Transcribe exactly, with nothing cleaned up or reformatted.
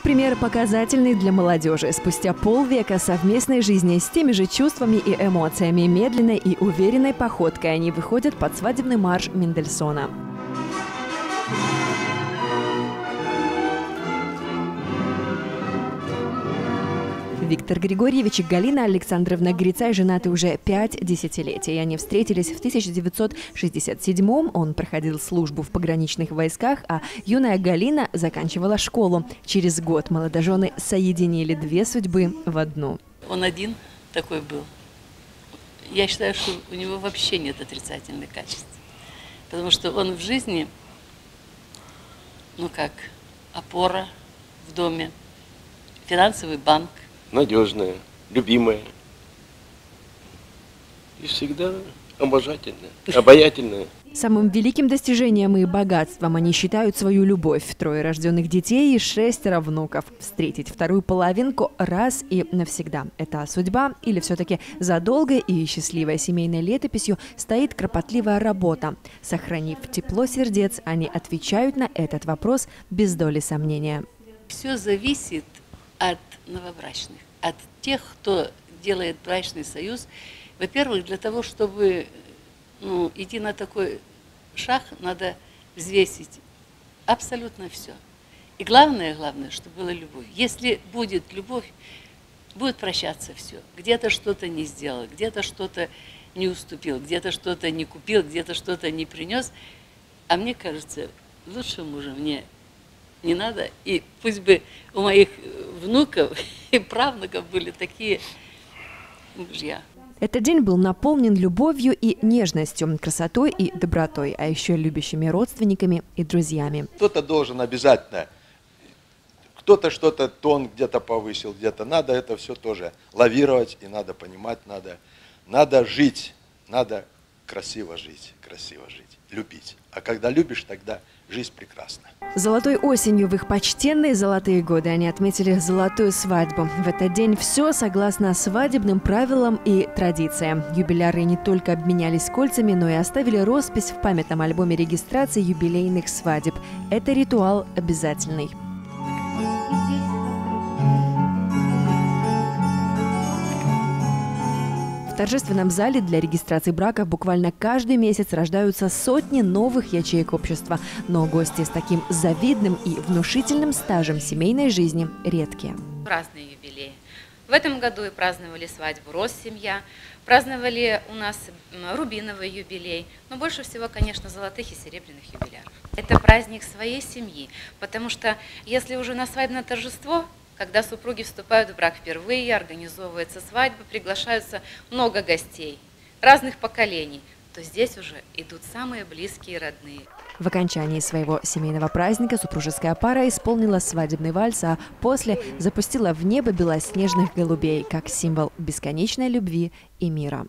Их пример показательный для молодежи. Спустя полвека совместной жизни с теми же чувствами и эмоциями медленной и уверенной походкой они выходят под свадебный марш Мендельсона. Виктор Григорьевич и Галина Александровна Грицай женаты уже пять десятилетий. Они встретились в тысяча девятьсот шестьдесят седьмом. Он проходил службу в пограничных войсках, а юная Галина заканчивала школу. Через год молодожены соединили две судьбы в одну. Он один такой был. Я считаю, что у него вообще нет отрицательных качеств. Потому что он в жизни, ну как, опора в доме, финансовый банк. Надежная, любимая и всегда обожательная, обаятельная. Самым великим достижением и богатством они считают свою любовь. Трое рожденных детей и шестеро внуков. Встретить вторую половинку раз и навсегда. Это судьба, или все-таки за долгой и счастливой семейной летописью стоит кропотливая работа. Сохранив тепло сердец, они отвечают на этот вопрос без доли сомнения. Все зависит от новобрачных, от тех, кто делает брачный союз. Во-первых, для того, чтобы ну, идти на такой шаг, надо взвесить абсолютно все. И главное, главное, чтобы была любовь. Если будет любовь, будет прощаться все. Где-то что-то не сделал, где-то что-то не уступил, где-то что-то не купил, где-то что-то не принес. А мне кажется, лучше мужа мне не надо. И пусть бы у моих внуков и правнуков были такие мужья. Этот день был наполнен любовью и нежностью, красотой и добротой, а еще любящими родственниками и друзьями. Кто-то должен обязательно, кто-то что-то тон где-то повысил, где-то надо это все тоже лавировать, и надо понимать, надо, надо жить, надо красиво жить, красиво жить, любить. А когда любишь, тогда жизнь прекрасна. Золотой осенью в их почтенные золотые годы они отметили золотую свадьбу. В этот день все согласно свадебным правилам и традициям. Юбиляры не только обменялись кольцами, но и оставили роспись в памятном альбоме регистрации юбилейных свадеб. Это ритуал обязательный. В торжественном зале для регистрации браков буквально каждый месяц рождаются сотни новых ячеек общества. Но гости с таким завидным и внушительным стажем семейной жизни редки. Разные юбилеи. В этом году и праздновали свадьбу «Россемья», праздновали у нас рубиновый юбилей, но больше всего, конечно, золотых и серебряных юбиляров. Это праздник своей семьи, потому что если уже на свадебное торжество, когда супруги вступают в брак впервые, организовывается свадьба, приглашаются много гостей разных поколений, то здесь уже идут самые близкие и родные. В окончании своего семейного праздника супружеская пара исполнила свадебный вальс, а после запустила в небо белоснежных голубей, как символ бесконечной любви и мира.